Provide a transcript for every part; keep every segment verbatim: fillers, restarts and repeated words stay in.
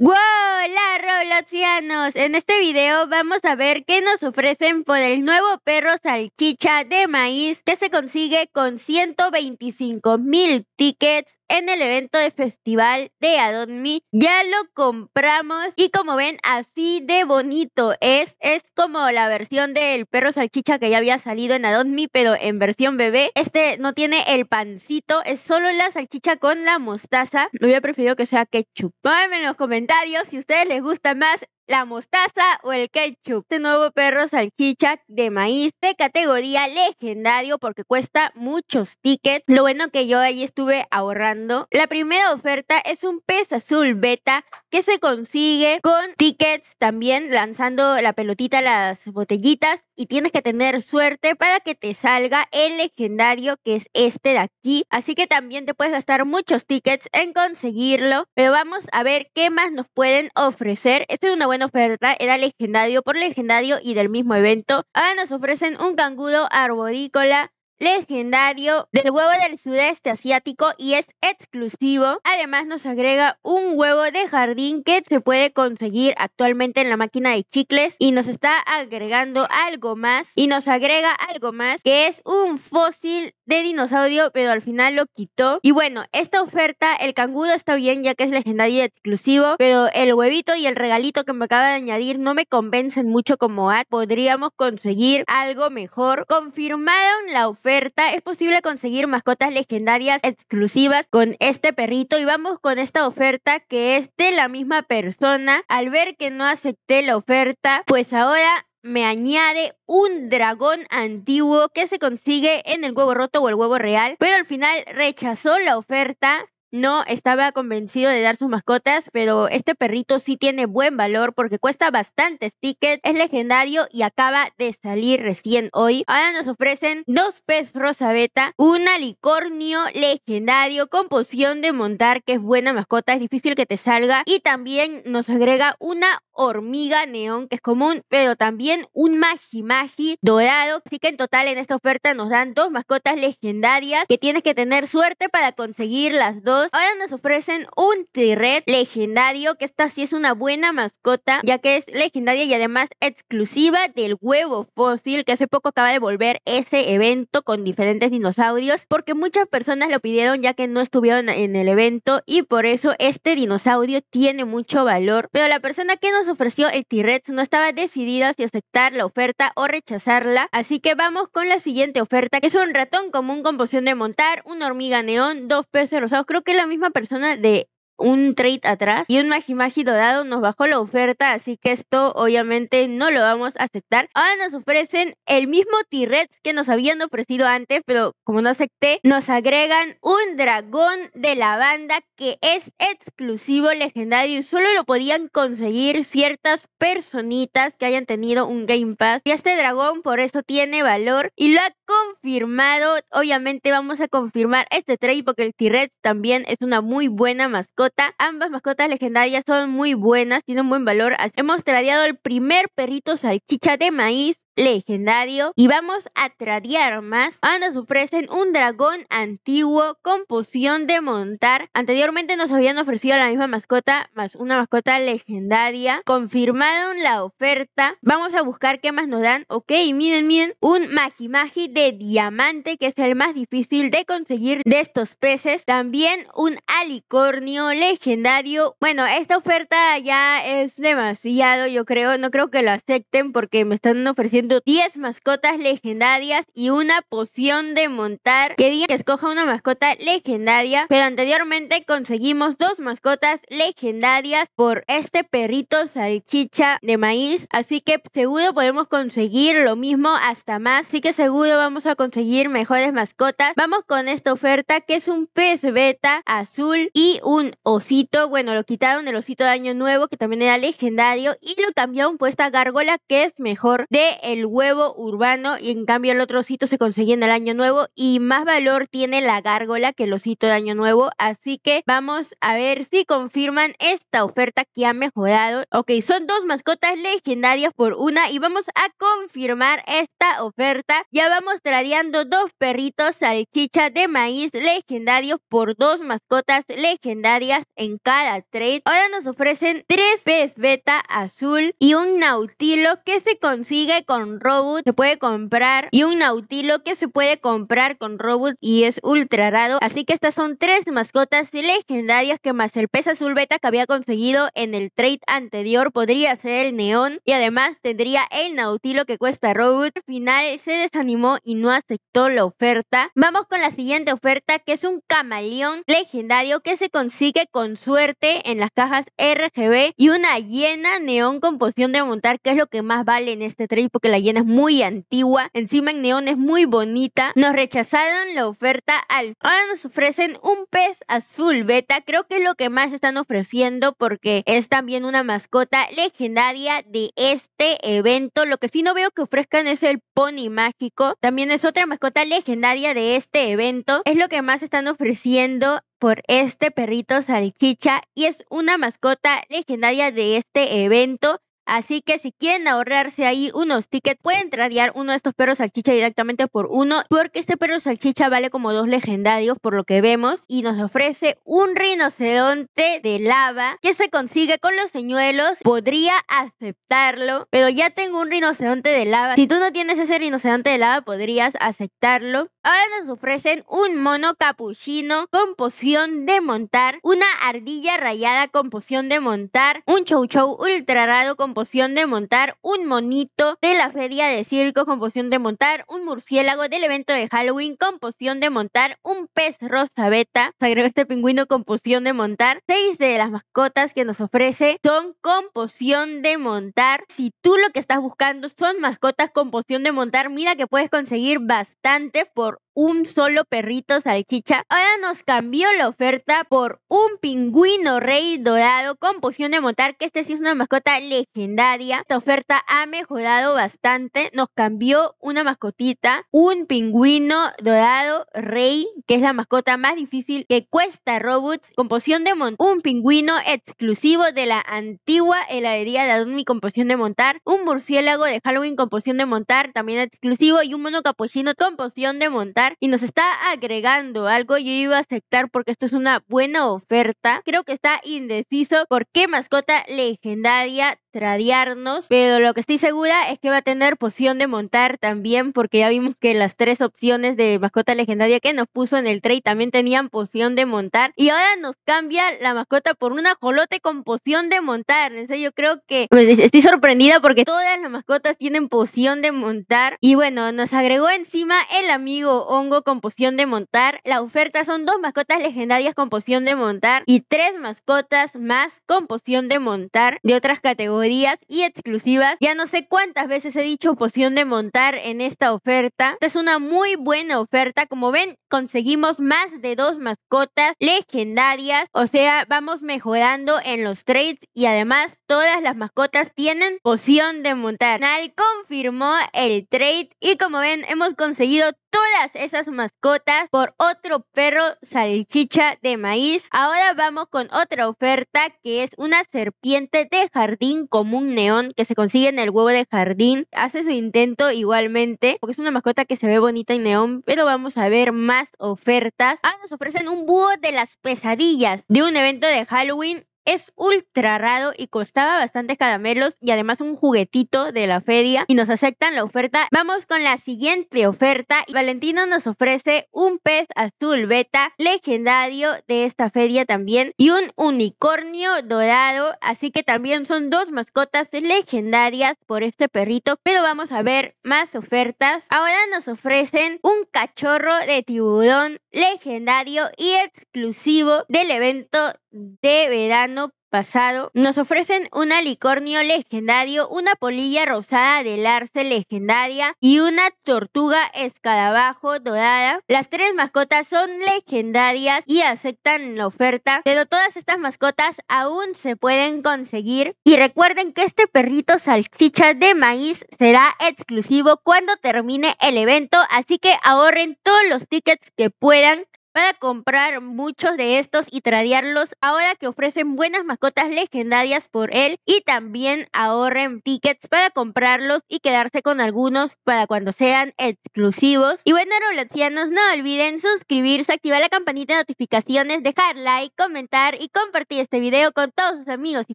¡Wow! ¡Hola Robloxianos! En este video vamos a ver qué nos ofrecen por el nuevo perro salchicha de maíz que se consigue con ciento veinticinco mil tickets en el evento de festival de Adopt Me. Ya lo compramos y como ven, así de bonito es. Es como la versión del perro salchicha que ya había salido en Adopt Me, pero en versión bebé. Este no tiene el pancito, es solo la salchicha con la mostaza. Me hubiera preferido que sea ketchup. Pónganme en los comentarios si a ustedes les gusta más la mostaza o el ketchup. Este nuevo perro salchicha de maíz de categoría legendario porque cuesta muchos tickets. Lo bueno que yo ahí estuve ahorrando. La primera oferta es un pez azul beta que se consigue con tickets también lanzando la pelotita a las botellitas. Y tienes que tener suerte para que te salga el legendario que es este de aquí. Así que también te puedes gastar muchos tickets en conseguirlo. Pero vamos a ver qué más nos pueden ofrecer. Esta es una buena oferta. Era legendario por legendario y del mismo evento. Ahora nos ofrecen un canguro arborícola legendario del huevo del sudeste asiático y es exclusivo. Además nos agrega un huevo de jardín que se puede conseguir actualmente en la máquina de chicles y nos está agregando algo más y nos agrega algo más que es un fósil de dinosaurio, pero al final lo quitó. Y bueno, esta oferta, el canguro está bien ya que es legendario y exclusivo, pero el huevito y el regalito que me acaba de añadir no me convencen mucho como ad. Podríamos conseguir algo mejor. Confirmaron la oferta. Es posible conseguir mascotas legendarias exclusivas con este perrito y vamos con esta oferta que es de la misma persona. Al ver que no acepté la oferta, pues ahora me añade un dragón antiguo que se consigue en el huevo roto o el huevo real, pero al final rechazó la oferta. No estaba convencido de dar sus mascotas, pero este perrito sí tiene buen valor porque cuesta bastantes tickets, es legendario y acaba de salir recién hoy. Ahora nos ofrecen dos pez rosa beta, un alicornio legendario con poción de montar que es buena mascota, es difícil que te salga y también nos agrega una hormiga neón que es común, pero también un magimagi dorado. Así que en total en esta oferta nos dan dos mascotas legendarias que tienes que tener suerte para conseguir las dos. Ahora nos ofrecen un tirret legendario, que esta sí es una buena mascota, ya que es legendaria y además exclusiva del huevo fósil, que hace poco acaba de volver ese evento con diferentes dinosaurios, porque muchas personas lo pidieron ya que no estuvieron en el evento y por eso este dinosaurio tiene mucho valor. Pero la persona que nos ofreció el tirret no estaba decidida si aceptar la oferta o rechazarla, así que vamos con la siguiente oferta, que es un ratón común con poción de montar, una hormiga neón, dos peces rosados, creo que es la misma persona de un trade atrás, y un magimagi dorado. Nos bajó la oferta, así que esto obviamente no lo vamos a aceptar. Ahora nos ofrecen el mismo T-Rex que nos habían ofrecido antes, pero como no acepté, nos agregan un dragón de lavanda que es exclusivo legendario y solo lo podían conseguir ciertas personitas que hayan tenido un Game Pass, y este dragón por eso tiene valor y lo ha confirmado. Obviamente vamos a confirmar este trade porque el T-Rex también es una muy buena mascota. Ambas mascotas legendarias son muy buenas, tienen buen valor. Hemos tradeado el primer perrito salchicha de maíz legendario y vamos a tradear más. Ahora nos ofrecen un dragón antiguo con poción de montar. Anteriormente nos habían ofrecido la misma mascota más una mascota legendaria. Confirmaron la oferta. Vamos a buscar qué más nos dan. Ok, miren, miren. Un magimagi de diamante que es el más difícil de conseguir de estos peces. También un alicornio legendario. Bueno, esta oferta ya es demasiado, yo creo. No creo que la acepten porque me están ofreciendo diez mascotas legendarias y una poción de montar. Quería que escoja una mascota legendaria, pero anteriormente conseguimos dos mascotas legendarias por este perrito salchicha de maíz, así que seguro podemos conseguir lo mismo hasta más, así que seguro vamos a conseguir mejores mascotas. Vamos con esta oferta que es un pez beta azul y un osito. Bueno, lo quitaron el osito de año nuevo que también era legendario y lo cambiaron por esta gárgola que es mejor de el huevo urbano y en cambio el otro osito se conseguía en el año nuevo y más valor tiene la gárgola que el osito de año nuevo. Así que vamos a ver si confirman esta oferta que ha mejorado. Ok, son dos mascotas legendarias por una y vamos a confirmar esta oferta. Ya vamos tradeando dos perritos salchicha de maíz legendarios por dos mascotas legendarias en cada trade. Ahora nos ofrecen tres pez beta azul y un nautilo que se consigue con Robux, se puede comprar, y un nautilo que se puede comprar con Robux y es ultra raro. Así que estas son tres mascotas legendarias que más el pez azul beta que había conseguido en el trade anterior podría ser el neón y además tendría el nautilo que cuesta Robux. Al final se desanimó y no aceptó la oferta. Vamos con la siguiente oferta que es un camaleón legendario que se consigue con suerte en las cajas R G B y una hiena neón con poción de montar que es lo que más vale en este trade porque la hiena es muy antigua, encima en neón es muy bonita. Nos rechazaron la oferta alfa. Ahora nos ofrecen un pez azul beta, creo que es lo que más están ofreciendo porque es también una mascota legendaria de este evento. Lo que sí no veo que ofrezcan es el pony mágico, también es otra mascota legendaria de este evento, es lo que más están ofreciendo por este perrito salchicha y es una mascota legendaria de este evento. Así que si quieren ahorrarse ahí unos tickets, pueden tradear uno de estos perros salchicha directamente por uno, porque este perro salchicha vale como dos legendarios por lo que vemos. Y nos ofrece un rinoceronte de lava que se consigue con los señuelos. Podría aceptarlo, pero ya tengo un rinoceronte de lava. Si tú no tienes ese rinoceronte de lava, podrías aceptarlo. Ahora nos ofrecen un mono capuchino con poción de montar, una ardilla rayada con poción de montar, un chow chow ultra raro con poción de montar, un monito de la feria de circo con poción de montar, un murciélago del evento de Halloween con poción de montar, un pez rosa beta, se agregó este pingüino con poción de montar. Seis de las mascotas que nos ofrece son con poción de montar. Si tú lo que estás buscando son mascotas con poción de montar, mira que puedes conseguir bastante por un solo perrito salchicha. Ahora nos cambió la oferta por un pingüino rey dorado con poción de montar, que este sí es una mascota legendaria. Esta oferta ha mejorado bastante. Nos cambió una mascotita, un pingüino dorado rey, que es la mascota más difícil que cuesta Robux, con poción de montar, un pingüino exclusivo de la antigua heladería de Adopt Me con poción de montar, un murciélago de Halloween con poción de montar, también exclusivo, y un mono capuchino con poción de montar. Y nos está agregando algo. Yo iba a aceptar porque esto es una buena oferta. Creo que está indeciso por qué mascota legendaria tradearnos, pero lo que estoy segura es que va a tener poción de montar también, porque ya vimos que las tres opciones de mascota legendaria que nos puso en el trade también tenían poción de montar. Y ahora nos cambia la mascota por un ajolote con poción de montar. En serio, yo creo que pues, estoy sorprendida porque todas las mascotas tienen poción de montar. Y bueno, nos agregó encima el amigo hongo con poción de montar. La oferta son dos mascotas legendarias con poción de montar y tres mascotas más con poción de montar de otras categorías y exclusivas. Ya no sé cuántas veces he dicho poción de montar en esta oferta. Esta es una muy buena oferta. Como ven, conseguimos más de dos mascotas legendarias. O sea, vamos mejorando en los trades y además todas las mascotas tienen poción de montar. Nal confirmó el trade y como ven, hemos conseguido todas esas mascotas por otro perro salchicha de maíz. Ahora vamos con otra oferta que es una serpiente de jardín común neón que se consigue en el huevo de jardín. Hace su intento igualmente porque es una mascota que se ve bonita en neón, pero vamos a ver más ofertas. Ah, nos ofrecen un búho de las pesadillas de un evento de Halloween. Es ultra raro y costaba bastantes caramelos y además un juguetito de la feria y nos aceptan la oferta. Vamos con la siguiente oferta. Valentino nos ofrece un pez azul beta legendario de esta feria también y un unicornio dorado. Así que también son dos mascotas legendarias por este perrito, pero vamos a ver más ofertas. Ahora nos ofrecen un cachorro de tiburón legendario y exclusivo del evento de verano pasado nos ofrecen un alicornio legendario, una polilla rosada del arce legendaria y una tortuga escarabajo dorada. Las tres mascotas son legendarias y aceptan la oferta, pero todas estas mascotas aún se pueden conseguir. Y recuerden que este perrito salchicha de maíz será exclusivo cuando termine el evento, así que ahorren todos los tickets que puedan para comprar muchos de estos y tradearlos ahora que ofrecen buenas mascotas legendarias por él, y también ahorren tickets para comprarlos y quedarse con algunos para cuando sean exclusivos. Y bueno, robloxianos, no olviden suscribirse, activar la campanita de notificaciones, dejar like, comentar y compartir este video con todos sus amigos y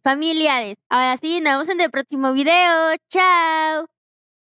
familiares. Ahora sí, nos vemos en el próximo video. ¡Chao!